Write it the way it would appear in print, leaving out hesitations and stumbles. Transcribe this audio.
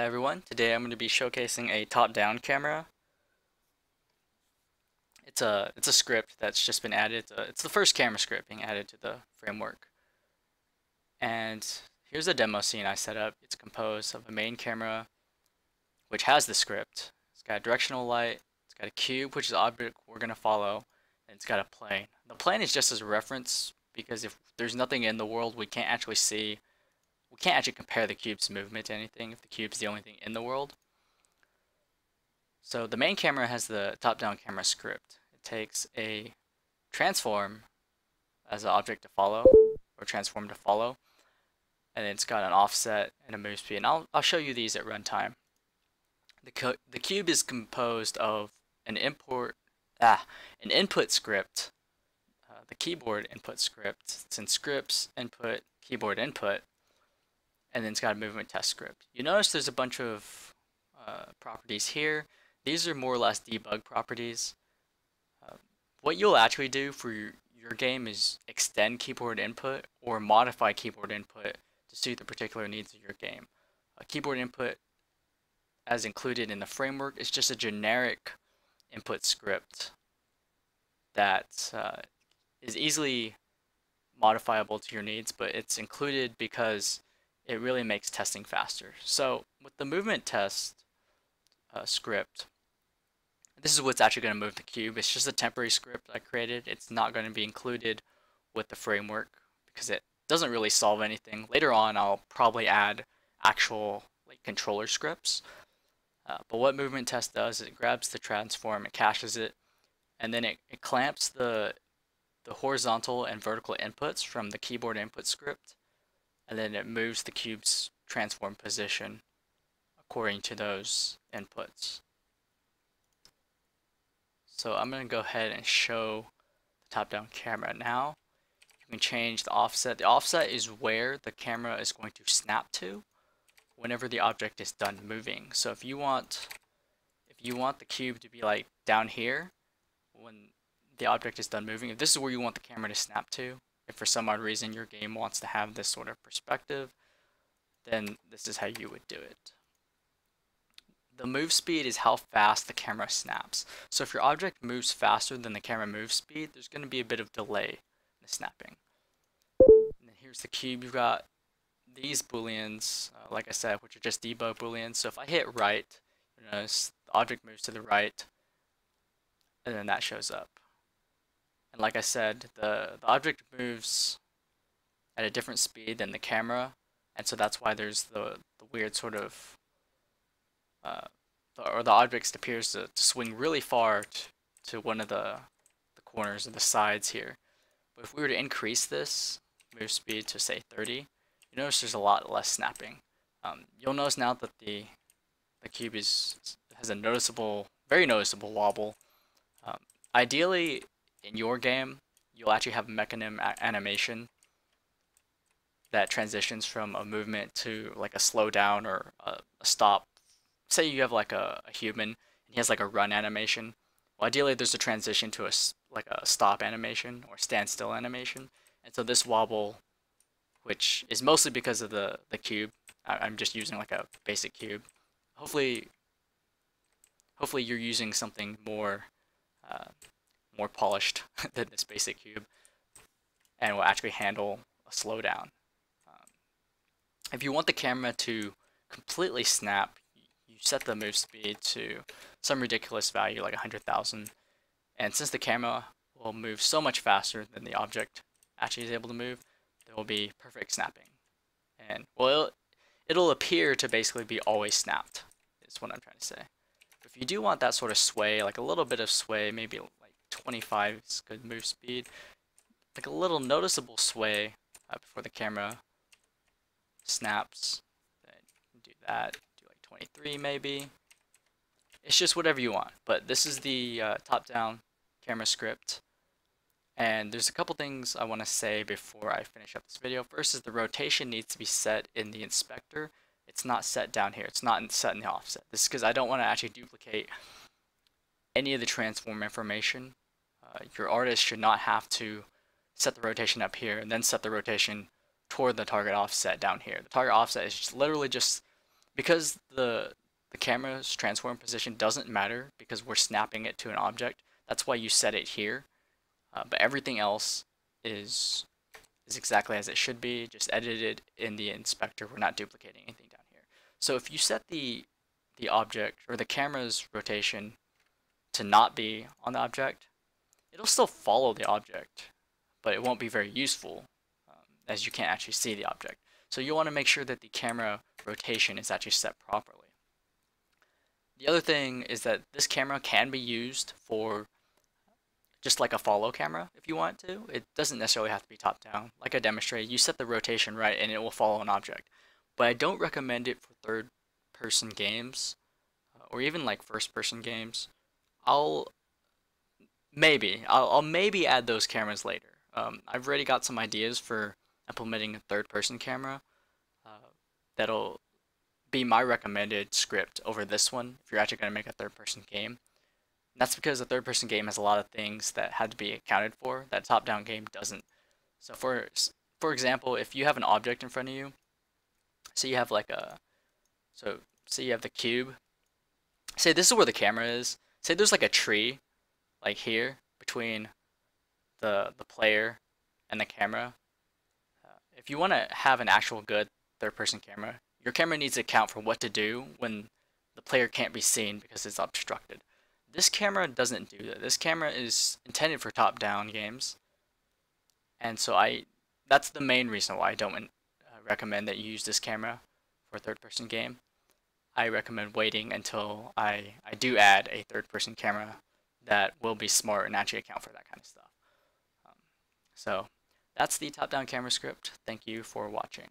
Hi everyone, today I'm going to be showcasing a top-down camera. It's a script that's just been added. It's the first camera script being added to the framework. And here's a demo scene I set up. It's composed of a main camera, which has the script. It's got a directional light, it's got a cube, which is the object we're going to follow, and it's got a plane. The plane is just as a reference, because if there's nothing in the world, we can't actually see. We can't actually compare the cube's movement to anything if the cube's the only thing in the world. So the main camera has the top-down camera script. It takes a transform as an object to follow, or transform to follow, and it's got an offset and a move speed. And I'll show you these at runtime. The cube is composed of an input script, the keyboard input script. It's in scripts, input, keyboard input. And then it's got a movement test script. You notice there's a bunch of properties here. These are more or less debug properties. What you'll actually do for your game is extend keyboard input or modify keyboard input to suit the particular needs of your game. Keyboard input, as included in the framework, is just a generic input script that is easily modifiable to your needs, but it's included because it really makes testing faster. So with the movement test script, this is what's actually going to move the cube. It's just a temporary script I created. It's not going to be included with the framework because it doesn't really solve anything. Later on, I'll probably add actual controller scripts. But what movement test does is it grabs the transform, it caches it, and then it clamps the horizontal and vertical inputs from the keyboard input script. And then it moves the cube's transform position according to those inputs. So I'm going to go ahead and show the top-down camera now. You can change the offset. The offset is where the camera is going to snap to whenever the object is done moving. So if you want, the cube to be like down here when the object is done moving, if this is where you want the camera to snap to, if for some odd reason your game wants to have this sort of perspective, then this is how you would do it. The move speed is how fast the camera snaps. So if your object moves faster than the camera move speed, there's going to be a bit of delay in the snapping. And then here's the cube. You've got these booleans, like I said, which are just debug booleans. So if I hit right, you notice the object moves to the right, and then that shows up. And like I said, the object moves at a different speed than the camera, and so that's why there's the weird sort of, the object appears to swing really far to one of the corners or the sides here. But if we were to increase this move speed to say 30, you notice there's a lot less snapping. You'll notice now that the cube has a noticeable, very noticeable wobble. Ideally, in your game, you'll actually have a mechanism animation that transitions from a movement to like a slowdown or a stop. Say you have like a human, and he has like a run animation. Well, ideally, there's a transition to a stop animation or standstill animation. And so this wobble, which is mostly because of the cube, I'm just using like a basic cube. Hopefully you're using something more polished than this basic cube, and will actually handle a slowdown. If you want the camera to completely snap, you set the move speed to some ridiculous value, like 100,000. And since the camera will move so much faster than the object actually is able to move, there will be perfect snapping. And well, it'll appear to basically be always snapped, is what I'm trying to say. If you do want that sort of sway, like a little bit of sway, maybe 25 is good move speed, like a little noticeable sway before the camera snaps, then do that, do like 23 maybe. It's just whatever you want, but this is the top-down camera script. And there's a couple things I want to say before I finish up this video. First is the rotation needs to be set in the inspector. It's not set down here, it's not set in the offset. This is because I don't want to actually duplicate any of the transform information. Your artist should not have to set the rotation up here and then set the rotation toward the target offset down here. The target offset is just literally just because the camera's transform position doesn't matter because we're snapping it to an object. That's why you set it here. But everything else is exactly as it should be, just edited in the inspector. We're not duplicating anything down here. So if you set the object or the camera's rotation to not be on the object, it'll still follow the object, but it won't be very useful as you can't actually see the object. So you want to make sure that the camera rotation is actually set properly. The other thing is that this camera can be used for just like a follow camera if you want to. It doesn't necessarily have to be top down. Like I demonstrated, you set the rotation right and it will follow an object. But I don't recommend it for third person games or even like first person games. I'll maybe add those cameras later. I've already got some ideas for implementing a third person camera that'll be my recommended script over this one if you're actually going to make a third person game. And that's because a third person game has a lot of things that have to be accounted for that top down game doesn't. So for example, if you have an object in front of you, say you have the cube. Say this is where the camera is. Say there's like a tree like here between the player and the camera. If you want to have an actual good third person camera, your camera needs to account for what to do when the player can't be seen because it's obstructed. This camera doesn't do that. This camera is intended for top down games. And so that's the main reason why I don't recommend that you use this camera for a third person game. I recommend waiting until I do add a third person camera that will be smart and actually account for that kind of stuff. So that's the top down camera script. Thank you for watching.